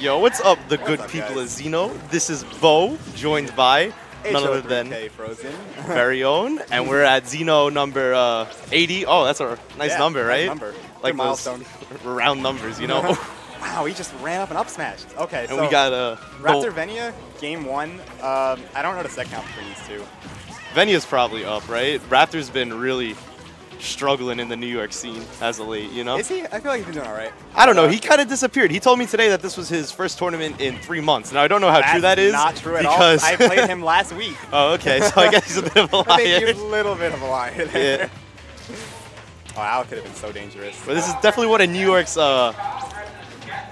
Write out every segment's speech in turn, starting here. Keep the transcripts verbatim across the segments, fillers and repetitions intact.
Yo, what's up, the what's good up, people guys? Of Xeno? This is Bo, joined by none other than Barry Owen, and we're at Xeno number uh, eighty. Oh, that's a nice yeah, number, right? Nice number. Like milestone. Round numbers, you know? Wow, he just ran up and up smashed. Okay, and so we got uh, Raptor Venia, game one. Um, I don't know the set count for these two. Venia's probably up, right? Raptor's been really struggling in the New York scene as of late, you know? Is he? I feel like he's been doing all right. I don't know. Uh, he kind of disappeared. He told me today that this was his first tournament in three months. Now, I don't know how true that is. That's not true at all. I played him last week. Oh, okay. So I guess he's a bit of a liar. I think he's a little bit of a liar there. Yeah. Oh, Al could have been so dangerous. But this is definitely one of New York's uh,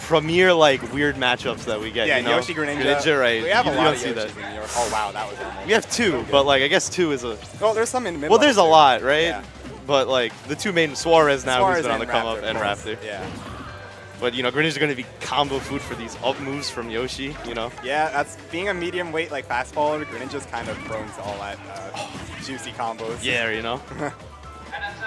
premier, like, weird matchups that we get. Yeah, you know? Yoshi, Greninja. Greninja, right. We have you, a lot of Yoshis in New York. Oh, wow. That was amazing. We have two, so but, like, I guess two is a... Oh, there's some in the middle. Well, there's a lot, right? Yeah. But, like, the two main, Suarez now, Suarez who's been on the come-up, and Raptor. Yeah. But, you know, Greninja's going to be combo food for these up moves from Yoshi, you know? Yeah, that's being a medium weight, like, fastballer, Greninja's kind of prone to all that uh, juicy combos. Yeah, you know?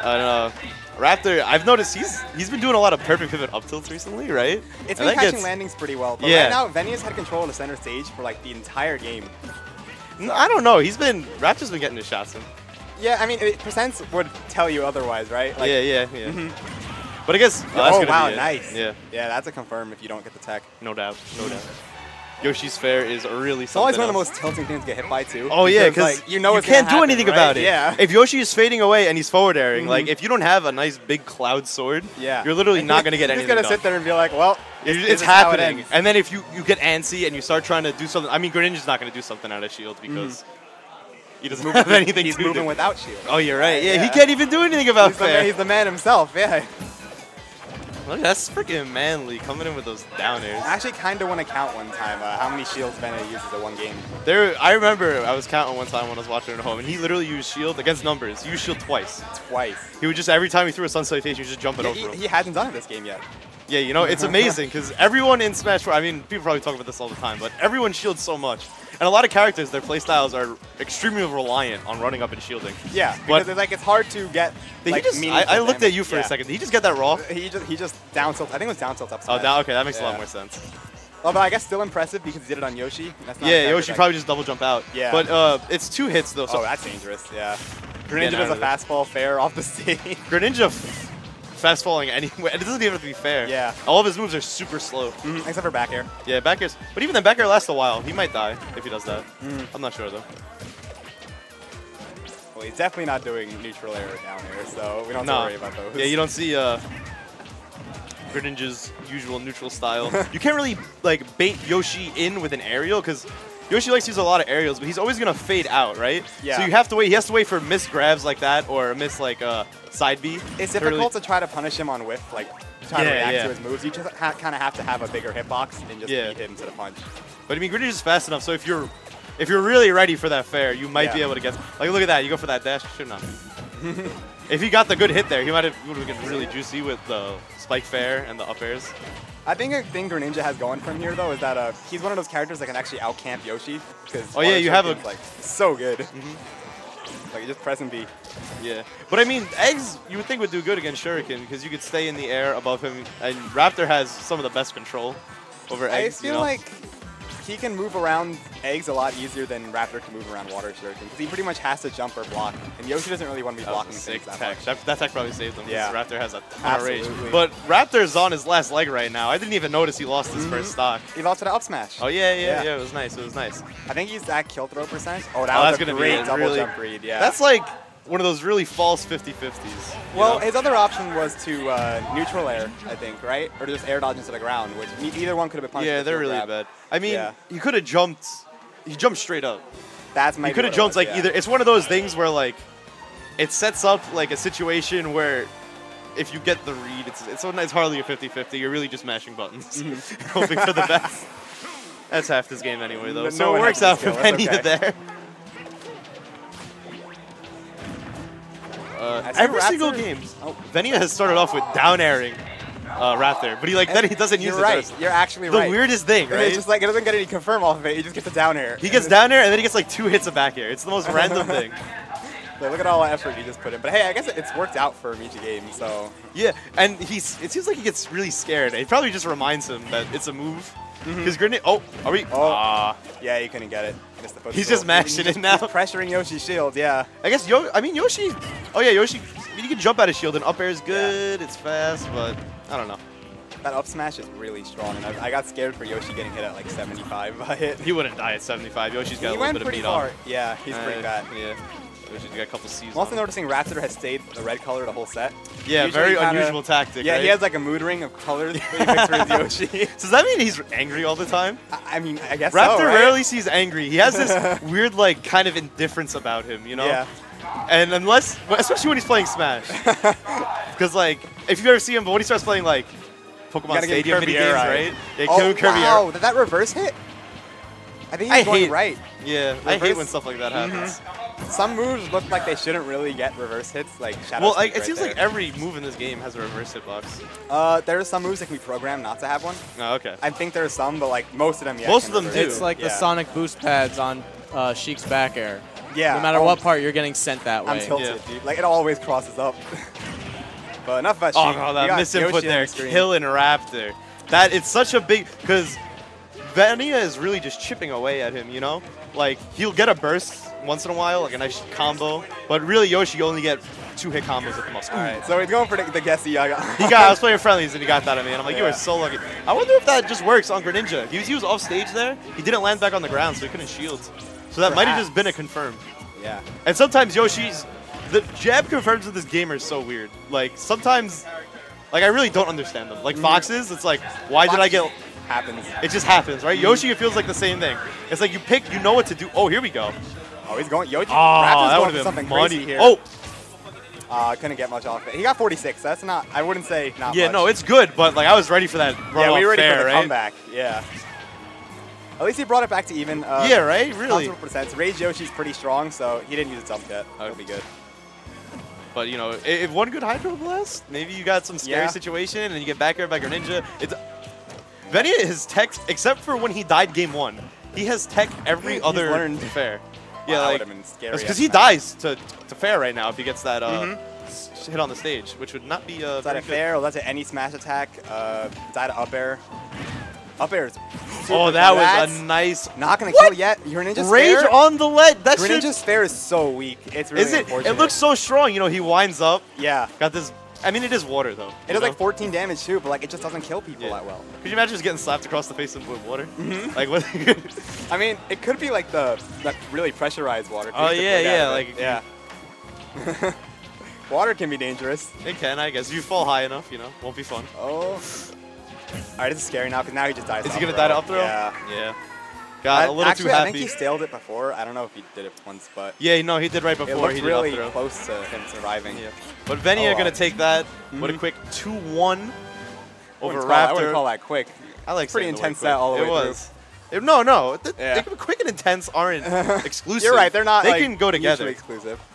And, uh, Raptor, I've noticed he's he's been doing a lot of perfect pivot up tilts recently, right? It's been catching landings pretty well. But yeah. Right now, Venia's had control of the center stage for, like, the entire game. No, I don't know. He's been, Raptor's been getting his shots in. Yeah, I mean, it, percents would tell you otherwise, right? Like, yeah, yeah, yeah. Mm-hmm. But I guess. Oh, that's oh wow, be nice. Yeah. Yeah, that's a confirm if you don't get the tech. No doubt, no doubt. Yoshi's Fair is really something. It's always one else. of the most tilting things to get hit by, too. Oh, yeah, because like, you know you can't do happen, anything right? about it. Yeah. If Yoshi is fading away and he's forward airing, mm-hmm. like, if you don't have a nice big cloud sword, yeah. you're literally and not going to get anything. You're just going to sit there and be like, well, it's, it's, it's happening. It and then if you, you get antsy and you start trying to do something, I mean, Greninja's not going to do something out of shield because. Mm-hmm. He doesn't move have anything. He's moving do. without shield. Oh, you're right. Yeah, yeah, he can't even do anything about he's fair. The man, he's the man himself. Yeah. Look, that's freaking manly coming in with those downers. I actually kind of want to count one time uh, how many shields Venia uses in one game. There, I remember I was counting one time when I was watching it at home, and he literally used shield against numbers. He used shield twice. Twice. He would just every time he threw a sun salutation, he would just jump it yeah, over. He, him. he hasn't done it this game yet. Yeah, you know, it's amazing because everyone in Smash four, I mean, people probably talk about this all the time, but everyone shields so much. And a lot of characters, their playstyles are extremely reliant on running up and shielding. Yeah, but because it's, like, it's hard to get like, he just, I, I looked damage. at you for yeah. a second. Did he just get that raw? He just, he just down tilt. I think it was down tilt up smash. Oh, down, okay, that makes yeah. a lot more sense. Oh, but I guess still impressive because he did it on Yoshi. That's not yeah, Yoshi probably just double jump out. Yeah. But uh, it's two hits, though. So oh, that's dangerous, yeah. Greninja does a fastball fair off the stage. Greninja... Fast falling anyway. It doesn't even have to be fair. Yeah. All of his moves are super slow. Mm-hmm. Except for back air. Yeah, back air. But even then, back air lasts a while. He might die if he does that. Mm-hmm. I'm not sure, though. Well, he's definitely not doing neutral air or down air, so we don't have nah. to worry about those. Yeah, you don't see uh, Greninja's usual neutral style. You can't really like bait Yoshi in with an aerial, because Yoshi likes to use a lot of aerials, but he's always going to fade out, right? Yeah. So you have to wait. He has to wait for missed grabs like that or a miss like uh, side B. It's difficult to, really to try to punish him on whiff, like trying yeah, to react yeah. to his moves. You just ha kind of have to have a bigger hitbox and just yeah. beat him to the punch. But I mean, Greninja is fast enough, so if you're if you're really ready for that fair, you might yeah. be able to get. Like, look at that. You go for that dash. Should not. If he got the good hit there, he might have would have been really juicy with the spike fair and the up airs. I think a thing Greninja has going from here, though, is that uh, he's one of those characters that can actually out-camp Yoshi. Oh, yeah, you have a... like so good. Mm-hmm. Like, you just press and B. Yeah. But, I mean, eggs, you would think would do good against Shuriken, because you could stay in the air above him, and Raptor has some of the best control over eggs, I feel you know? like he can move around eggs a lot easier than Raptor can move around water Shuriken, because he pretty much has to jump or block, and Yoshi doesn't really want to be that blocking things that tech. much. That, that tech probably saved him, yeah. because Raptor has a ton Absolutely. of rage. But Raptor's on his last leg right now. I didn't even notice he lost his mm-hmm. first stock. He lost to the up smash. Oh, yeah, yeah, yeah, yeah, it was nice, it was nice. I think he's at kill throw percent. Oh, that oh, was a gonna great be double really, jump read, yeah. That's like one of those really false fifty fifties. Well, know? his other option was to uh, neutral air, I think, right? Or to just air dodge into the ground, which either one could have been punished. Yeah, they're really grab. bad. I mean, yeah. he could have jumped. He jumped straight up. That's my. He could have jumped was, like yeah. either. It's one of those things where like it sets up like a situation where if you get the read, it's it's, it's hardly a fifty fifty. You're really just mashing buttons, mm-hmm. hoping for the best. That's half this game anyway, though. No, so no it works out for Venia okay. there. Uh, every single game, oh. Venia has started off with down airing uh, Raptor, but he like and then he doesn't use it. You're right. First. You're actually the right. The weirdest thing, right? It's just like it doesn't get any confirm off of it. He just gets a down air. He gets down air and then he gets like two hits of back air. It's the most random thing. So look at all the effort he just put in. But hey, I guess it's worked out for him each game. So yeah, and he's it seems like he gets really scared. It probably just reminds him that it's a move Because mm-hmm. Greninja. Oh, are we? Oh. Uh, yeah, you couldn't get it. Missed the foot he's just mashing it now. He's pressuring Yoshi's shield, yeah. I guess, Yo I mean, Yoshi. Oh, yeah, Yoshi. I mean, you can jump out of shield, and up air is good. Yeah. It's fast, but I don't know. That up smash is really strong, and I, I got scared for Yoshi getting hit at like seventy-five by it. He wouldn't die at seventy-five. Yoshi's got he a little bit of beat far. on. Yeah, he's uh, pretty bad. Yeah. Yoshi's got a couple C's. I'm also noticing Raptor has stayed the red color the whole set. Yeah, usually very kinda, unusual tactic. Yeah, right? He has like a mood ring of colors that he picks with Yoshi. So does that mean he's angry all the time? I, I mean, I guess Raptor so, right? rarely sees angry. He has this weird, like, kind of indifference about him, you know? Yeah. And unless, especially when he's playing Smash. Because, like, if you've ever seen him, but when he starts playing, like, Pokemon Stadium mini games, right? They oh, Kirby wow. Air. Did that reverse hit? I think he's I going hate, right. Yeah, reverse. I hate when stuff like that happens. Mm-hmm. Some moves look like they shouldn't really get reverse hits, like Shadow Well, like, it right seems there. like every move in this game has a reverse hitbox. Uh, there are some moves that can be programmed not to have one. Oh, okay. I think there are some, but like most of them, yeah. Most of them reverse. do. It's like yeah. the Sonic boost pads on uh, Sheik's back air. Yeah. No matter oh, what part, you're getting sent that way. I'm tilted, yeah. dude. Like, it always crosses up. But enough about Sheik. Oh, no, that misinput there, killing Raptor. That it's such a big because Venia is really just chipping away at him. You know, like he'll get a burst once in a while, like a nice combo. But really, Yoshi only get two hit combos at the most. All right, so he's going for the, the guessy Yaga. He got. I was playing friendlies and he got that at me. And I'm like, yeah. you are so lucky. I wonder if that just works on Greninja. He was he was off stage there. He didn't land back on the ground, so he couldn't shield. So that Perhaps. might have just been a confirm. Yeah. And sometimes Yoshi's. The jab confirms with this gamer is so weird. Like, sometimes, like, I really don't understand them. Like, Foxes, it's like, why Fox did I get... Happens. It just happens, right? Mm-hmm. Yoshi, it feels like the same thing. It's like, you pick, you know what to do. Oh, here we go. Oh, he's going... Yoshi, oh, Raptor's that would have something money. crazy here. Oh! Uh, couldn't get much off it. He got forty-six. That's not... I wouldn't say not Yeah, much. no, it's good, but, like, I was ready for that Yeah, we were ready fair, for the right? comeback. Yeah. At least he brought it back to even. Uh, yeah, right? Really? Rage Yoshi's pretty strong, so he didn't use his up yet. That would be good. But, you know, if one good Hydro Blast, maybe you got some scary yeah. situation and you get back aired by Greninja. It's, Venia is tech, except for when he died game one, he has tech every other learned. fair. Yeah, wow, like, because he dies to, to fair right now if he gets that uh, mm-hmm. hit on the stage, which would not be uh, that a fair or that's at any smash attack, uh, die to up air. Up air is Oh, that That's was a nice... Not going to kill yet. Your Greninja's Rage fair? on the lead. That Greninja's should... fair is so weak. It's really is it? Unfortunate. It looks so strong. You know, he winds up. Yeah. Got this... I mean, it is water, though. It does, know? like, fourteen damage, too, but, like, it just doesn't kill people yeah. that well. Could you imagine just getting slapped across the face with water? Mm-hmm. Like, what? I mean, it could be, like, the like, really pressurized water. Oh, yeah, yeah. Like, yeah. Water can be dangerous. It can, I guess. You fall high enough, you know. Won't be fun. Oh... Alright, this is scary now because now he just dies. Is he gonna die to up throw? Yeah. Yeah. Got I, a little actually, too happy. I think he staled it before. I don't know if he did it once, but yeah, no, he did right before. It he really did up throw. close to him surviving. Yeah. But Venia oh, gonna um, take that. Mm-hmm. What a quick two one over Raptor. I wouldn't call that quick. I like pretty intense that all the way through. It was. It, no, no, the, yeah. they, quick and intense aren't exclusive. You're right. They're not. They like, can go together. Exclusive.